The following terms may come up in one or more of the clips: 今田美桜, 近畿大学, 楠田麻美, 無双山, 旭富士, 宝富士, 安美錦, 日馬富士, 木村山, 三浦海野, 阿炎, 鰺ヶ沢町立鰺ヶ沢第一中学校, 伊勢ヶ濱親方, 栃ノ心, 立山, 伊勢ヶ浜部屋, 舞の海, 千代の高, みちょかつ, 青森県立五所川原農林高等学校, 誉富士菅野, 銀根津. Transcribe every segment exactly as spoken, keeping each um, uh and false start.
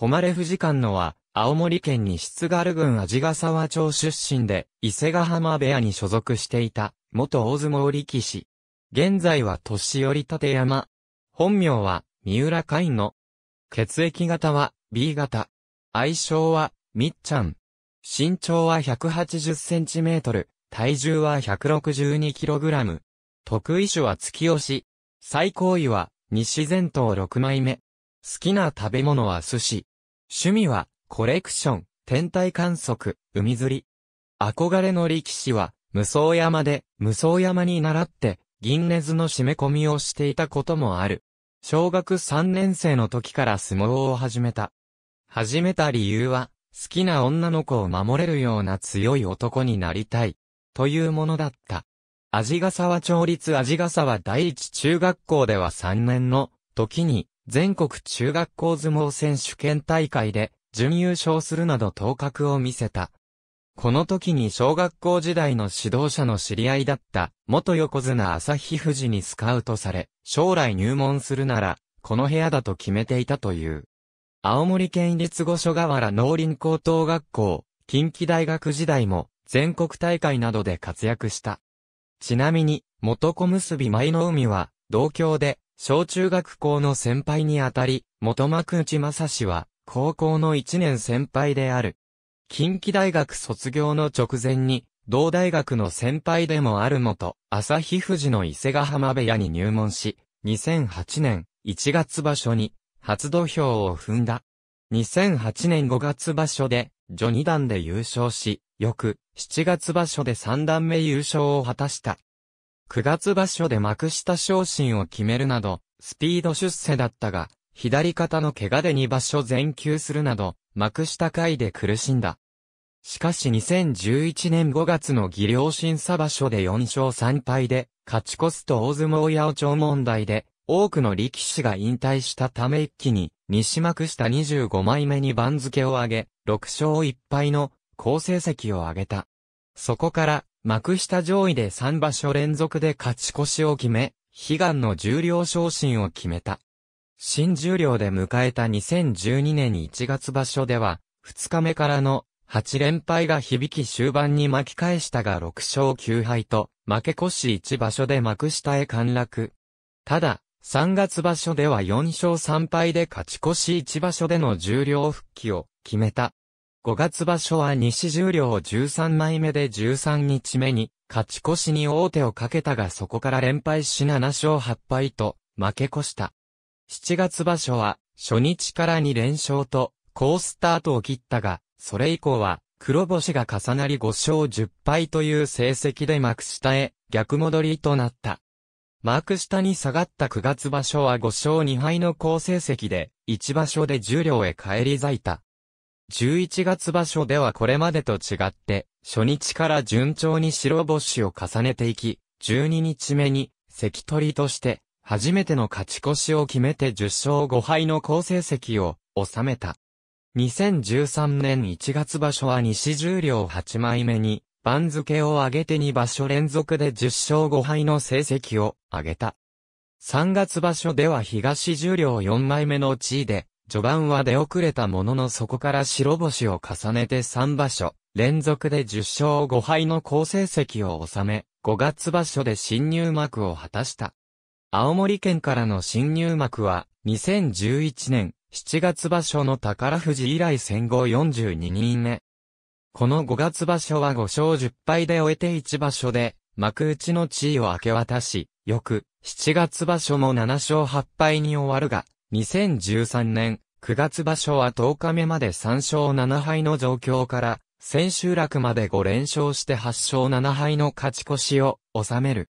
誉富士菅野は、青森県西津軽郡鰺ヶ沢町出身で、伊勢ヶ浜部屋に所属していた、元大相撲力士。現在は年寄立山。本名は、三浦海野。血液型は、ビー 型。愛称は、みっちゃん。身長は ひゃくはちじゅっセンチメートル、体重は ひゃくろくじゅうにキログラム。得意種は突き押し。最高位は、西全頭ろくまいめ。好きな食べ物は寿司。趣味は、コレクション、天体観測、海釣り。憧れの力士は、無双山で、無双山に倣って、銀根津の締め込みをしていたこともある。小学さんねんせいの時から相撲を始めた。始めた理由は、好きな女の子を守れるような強い男になりたい、というものだった。鰺ヶ沢町立鰺ヶ沢第一中学校ではさんねんの時に全国中学校相撲選手権大会で準優勝するなど頭角を見せた。この時に小学校時代の指導者の知り合いだった元横綱旭富士にスカウトされ、将来入門するならこの部屋だと決めていたという。青森県立五所川原農林高等学校、近畿大学時代も全国大会などで活躍した。ちなみに、元小結舞の海は、同郷で、小中学校の先輩にあたり、元幕内正氏は、高校のいちねんせんぱいである。近畿大学卒業の直前に、同大学の先輩でもある元、旭富士の伊勢ヶ浜部屋に入門し、にせんはちねんいちがつばしょに、初土俵を踏んだ。にせんはちねんごがつばしょで、序二段で優勝し、翌、しちがつばしょでさんだんめ優勝を果たした。くがつばしょで幕下昇進を決めるなど、スピード出世だったが、左肩の怪我でにばしょ全休するなど、幕下下位で苦しんだ。しかしにせんじゅういちねんごがつの技量審査場所でよんしょうさんぱいで、勝ち越すと大相撲八百長問題で、多くの力士が引退したため一気に、西幕下にじゅうごまいめに番付を上げ、ろくしょういっぱいの、好成績を上げた。そこから、幕下上位でさんばしょれんぞくで勝ち越しを決め、悲願の十両昇進を決めた。新十両で迎えたにせんじゅうにねんいちがつばしょでは、ふつかめからのはちれんぱいが響き終盤に巻き返したがろくしょうきゅうはいと、負け越しいちばしょで幕下へ陥落。ただ、さんがつばしょではよんしょうさんぱいで勝ち越しいちばしょでの十両復帰を決めた。ごがつばしょは西十両じゅうさんまいめでじゅうさんにちめに勝ち越しに王手をかけたがそこから連敗しななしょうはっぱいと負け越した。しちがつばしょは初日からにれんしょうと好スタートを切ったが、それ以降は黒星が重なりごしょうじゅっぱいという成績で幕下へ逆戻りとなった。幕下に下がったくがつばしょはごしょうにはいの好成績でいちばしょで十両へ返り咲いた。じゅういちがつばしょではこれまでと違って、初日から順調に白星を重ねていき、じゅうににちめに、関取として、初めての勝ち越しを決めてじゅっしょうごはいの好成績を収めた。にせんじゅうさんねんいちがつばしょは西十両はちまいめに、番付を上げてにばしょれんぞくでじゅっしょうごはいの成績を上げた。さんがつばしょでは東十両よんまいめの地位で、序盤は出遅れたもののそこから白星を重ねてさんばしょれんぞくでじゅっしょうごはいの好成績を収め、ごがつばしょで新入幕を果たした。青森県からの新入幕は、にせんじゅういちねんしちがつばしょの宝富士以来戦後よんじゅうににんめ。このごがつばしょはごしょうじゅっぱいで終えていちばしょで、幕内の地位を明け渡し、翌、しちがつばしょもななしょうはっぱいに終わるが、にせんじゅうさんねんくがつばしょはとおかめまでさんしょうななはいの状況から、千秋楽までごれんしょうしてはっしょうななはいの勝ち越しを収める。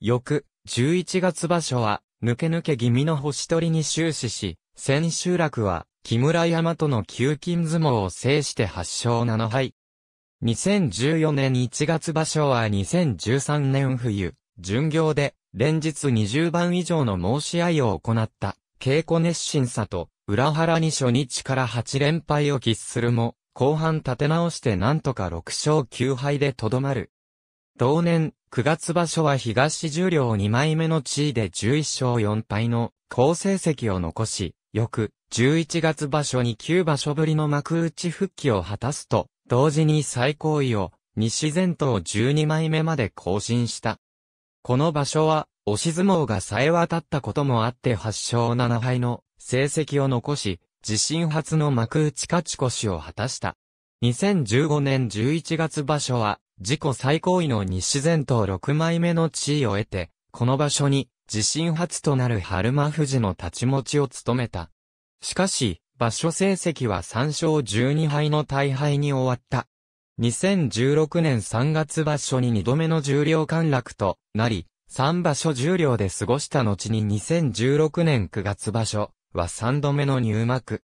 翌、じゅういちがつばしょは、抜け抜け気味の星取りに終始し、千秋楽は、木村山との給金相撲を制してはっしょうななはい。にせんじゅうよねんいちがつばしょはにせんじゅうさんねんふゆ、巡業で、連日にじゅうばんいじょうの申し合いを行った。稽古熱心さと、裏腹に初日からはちれんぱいを喫するも、後半立て直してなんとかろくしょうきゅうはいでとどまる。同年、くがつばしょは東十両にまいめの地位でじゅういっしょうよんぱいの好成績を残し、翌じゅういちがつ場所にきゅう場所ぶりの幕内復帰を果たすと、同時に最高位を西全統じゅうにまいめまで更新した。この場所は、押し相撲が冴え渡ったこともあってはっしょうななはいの成績を残し、自身初の幕内勝ち越しを果たした。にせんじゅうごねんじゅういちがつ場所は、自己最高位の西全統ろくまいめの地位を得て、この場所に自身初となる日馬富士の太刀持ちを務めた。しかし、場所成績はさんしょうじゅうにはいの大敗に終わった。にせんじゅうろくねんさんがつ場所ににどめの十両陥落となり、さん場所十両で過ごした後ににせんじゅうろくねんくがつ場所はさんどめの入幕。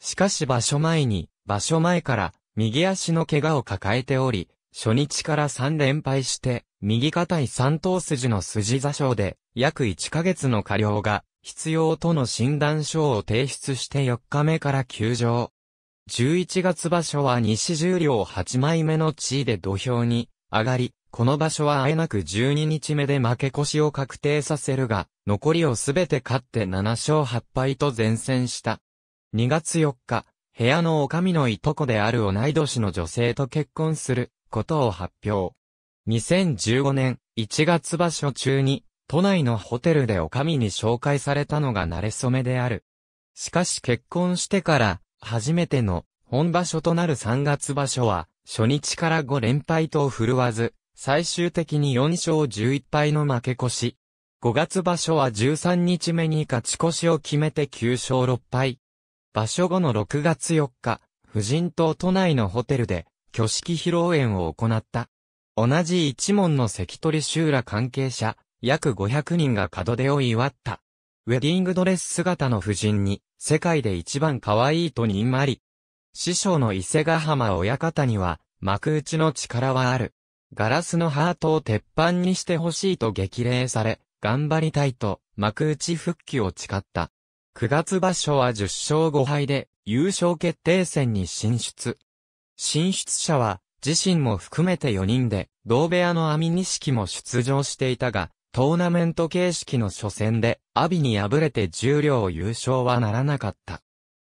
しかし場所前に、場所前から右足の怪我を抱えており、初日からさんれんぱいして、右肩い三頭筋の筋挫傷で、約いっかげつの加療が必要との診断書を提出してよっかめから休場。じゅういちがつ場所は西十両はちまいめの地位で土俵に上がり、この場所はあえなくじゅうににちめで負け越しを確定させるが、残りをすべて勝ってななしょうはっぱいと善戦した。にがつよっか、部屋の女将のいとこである同い年の女性と結婚することを発表。にせんじゅうごねんいちがつ場所中に、都内のホテルで女将に紹介されたのが馴れ初めである。しかし結婚してから、初めての本場所となるさんがつ場所は、初日からごれんぱいと振るわず、最終的によんしょうじゅういっぱいの負け越し。ごがつ場所はじゅうさんにちめに勝ち越しを決めてきゅうしょうろっぱい。場所後のろくがつよっか、無人島都内のホテルで挙式披露宴を行った。同じ一門の関取衆ら関係者、約ごひゃくにんが門出を祝った。ウェディングドレス姿の夫人に、世界で一番可愛いとにんまり。師匠の伊勢ヶ濱親方には、幕内の力はある。ガラスのハートを鉄板にしてほしいと激励され、頑張りたいと、幕内復帰を誓った。くがつ場所はじゅっしょうごはいで、優勝決定戦に進出。進出者は、自身も含めてよにんで、同部屋の安美錦も出場していたが、トーナメント形式の初戦で、阿炎に敗れて十両優勝はならなかった。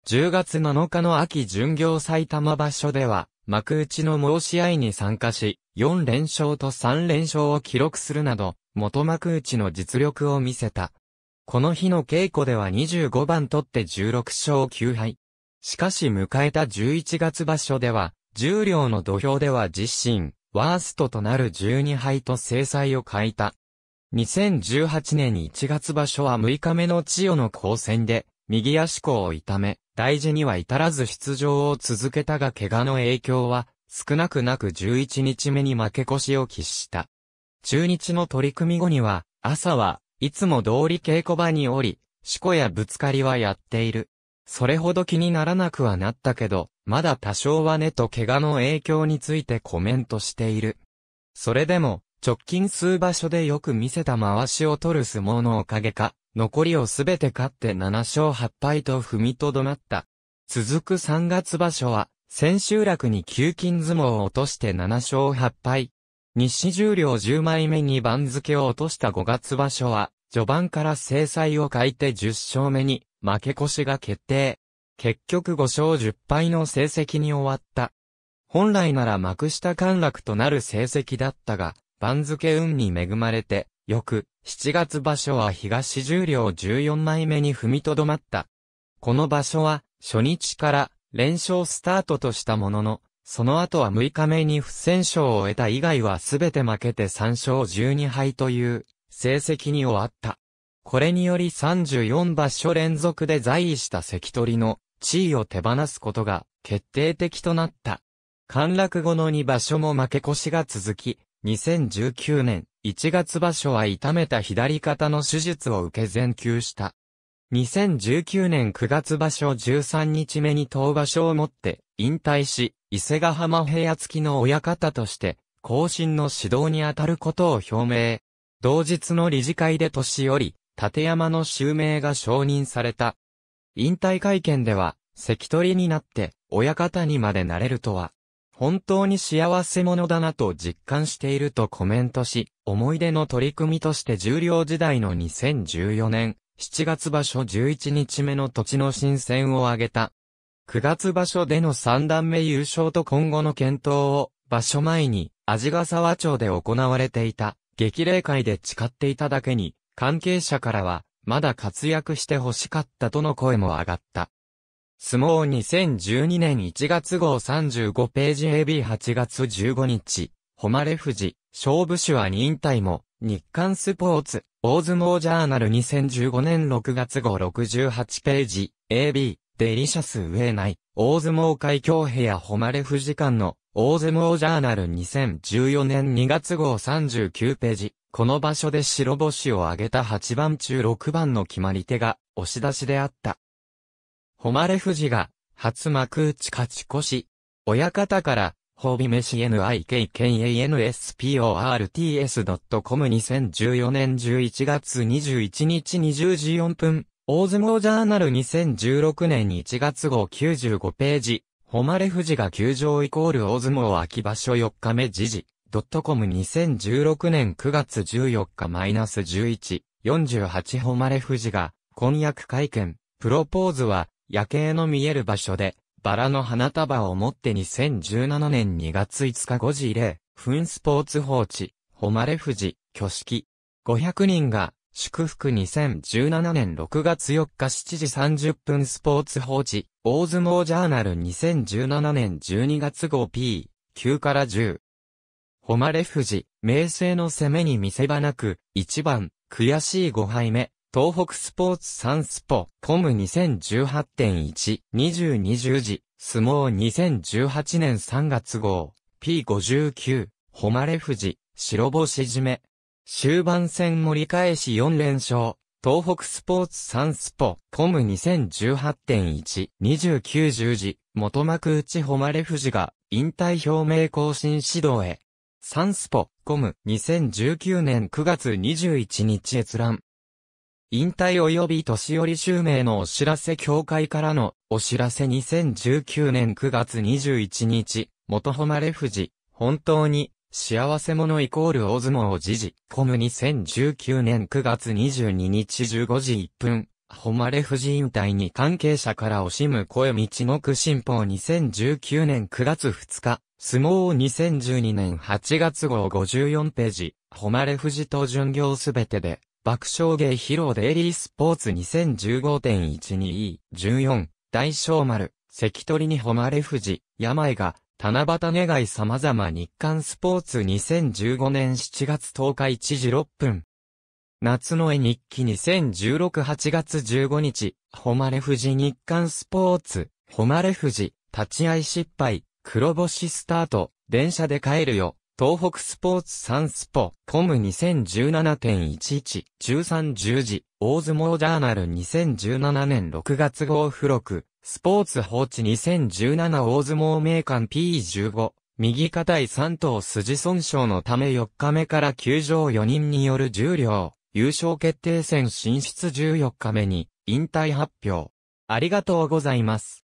じゅうがつなのかの秋巡業埼玉場所では、幕内の申し合いに参加し、よんれんしょうとさんれんしょうを記録するなど、元幕内の実力を見せた。この日の稽古ではにじゅうごばん取ってじゅうろくしょうきゅうはい。しかし迎えたじゅういちがつ場所では、十両の土俵では自身、ワーストとなるじゅうにはいと精彩を欠いた。にせんじゅうはちねんいちがつ場所はむいかめの千代の高戦で、右足甲を痛め、大事には至らず出場を続けたが怪我の影響は、少なくなくじゅういちにちめに負け越しを喫した。中日の取組後には、朝はいつも通り稽古場におり、しこやぶつかりはやっている。それほど気にならなくはなったけど、まだ多少はねと怪我の影響についてコメントしている。それでも、直近数場所でよく見せた回しを取る相撲のおかげか、残りをすべて勝ってななしょうはっぱいと踏みとどまった。続くさんがつ場所は、千秋楽に給金相撲を落としてななしょうはっぱい。西十両じゅうまいめに番付を落としたごがつ場所は、序盤から精彩を欠いてじゅっしょうめに負け越しが決定。結局ごしょうじゅっぱいの成績に終わった。本来なら幕下陥落となる成績だったが、番付運に恵まれて、翌、しちがつ場所は東十両じゅうよんまいめに踏みとどまった。この場所は、初日から連勝スタートとしたものの、その後はむいかめに不戦勝を得た以外はすべて負けてさんしょうじゅうにはいという、成績に終わった。これによりさんじゅうよんばしょ連続で在位した関取の地位を手放すことが決定的となった。陥落後のにばしょも負け越しが続き、にせんじゅうきゅうねんいちがつ場所は痛めた左肩の手術を受け全休した。にせんじゅうきゅうねんくがつ場所じゅうさんにちめに当場所をもって引退し、伊勢ヶ濱部屋付きの親方として、後進の指導に当たることを表明。同日の理事会で年寄り、立山の襲名が承認された。引退会見では、関取になって、親方にまでなれるとは。本当に幸せ者だなと実感しているとコメントし、思い出の取り組みとして十両時代のにせんじゅうよねん、しちがつ場所じゅういちにちめの栃ノ心戦を挙げた。くがつ場所でのさんだんめ優勝と今後の検討を場所前に鰺ヶ沢町で行われていた激励会で誓っていただけに関係者からはまだ活躍してほしかったとの声も上がった。相撲にせんじゅうにねんいちがつごうさんじゅうごページ エービーはちがつじゅうごにち、誉富士、勝負手は忍耐も、日刊スポーツ、大相撲ジャーナルにせんじゅうごねんろくがつごうろくじゅうはちページ、エービー、デリシャス上内、大相撲界京平や誉富士間の、大相撲ジャーナルにせんじゅうよねんにがつごうさんじゅうきゅうページ、この場所で白星を挙げたはちばんちゅうろくばんの決まり手が、押し出しであった。誉富士が、初幕内勝ち越し。親方から、褒美飯 ニッケイケンエーエヌエスポーツドットコム にせんじゅうよねんじゅういちがつにじゅういちにちにじゅうじよんぷん、大相撲ジャーナルにせんじゅうろくねんいちがつごうきゅうじゅうごページ、誉富士が休場イコール大相撲秋場所よっかめ時事、ドットコム にせんじゅうろくねんくがつじゅうよっか じゅういち、よんじゅうはち誉富士が、婚約会見、プロポーズは、夜景の見える場所で、バラの花束を持ってにせんじゅうななねんにがついつかごじぜろふんスポーツ報知、誉富士、挙式。ごひゃくにんが、祝福にせんじゅうななねんろくがつよっかしちじさんじゅっぷんスポーツ報知、大相撲ジャーナルにせんじゅうななねんじゅうにがつごう ピーきゅうからじゅう。誉富士、明生の攻めに見せ場なく、いちばん、悔しいごはいめ。東北スポーツサンスポ、コム にせんじゅうはち いち、にじゅうにじゅうじ、相撲にせんじゅうはちねんさんがつごう、ピーごじゅうきゅう、誉富士、白星締め。終盤戦盛り返しよんれんしょう、東北スポーツサンスポ、コム にせんじゅうはち いち、にじゅうきゅうじゅうじ、元幕内誉富士が、引退表明更新指導へ。サンスポ、コムにせんじゅうきゅうねんくがつにじゅういちにち閲覧。引退及び年寄り襲名のお知らせ協会からのお知らせにせんじゅうきゅうねんくがつにじゅういちにち、元誉富士、本当に幸せ者イコール大相撲時事、コムにせんじゅうきゅうねんくがつにじゅうににちじゅうごじいっぷん、誉富士引退に関係者から惜しむ声みちのく新報にせんじゅうきゅうねんくがつふつか、相撲にせんじゅうにねんはちがつごうごじゅうよんページ、誉富士と巡業すべてで、爆笑芸披露デイリースポーツ にせんじゅうごねんいちにいちよん、大正丸、関取に誉富士、病が、七夕願い様々日刊スポーツにせんじゅうごねんしちがつとおかいちじろっぷん。夏の絵日記にせんじゅうろくはちがつじゅうごにち、誉富士日刊スポーツ、誉富士、立ち合い失敗、黒星スタート、電車で帰るよ。東北スポーツサンスポ、コム にせんじゅうなな いちいち、じゅうさんじゅうじ、大相撲ジャーナルにせんじゅうななねんろくがつごう付録、スポーツ報知にせんじゅうなな大相撲名鑑 ピーじゅうご、右肩さん頭筋損傷のためよっかめから休場よにんによる十両、優勝決定戦進出じゅうよっかめに、引退発表。ありがとうございます。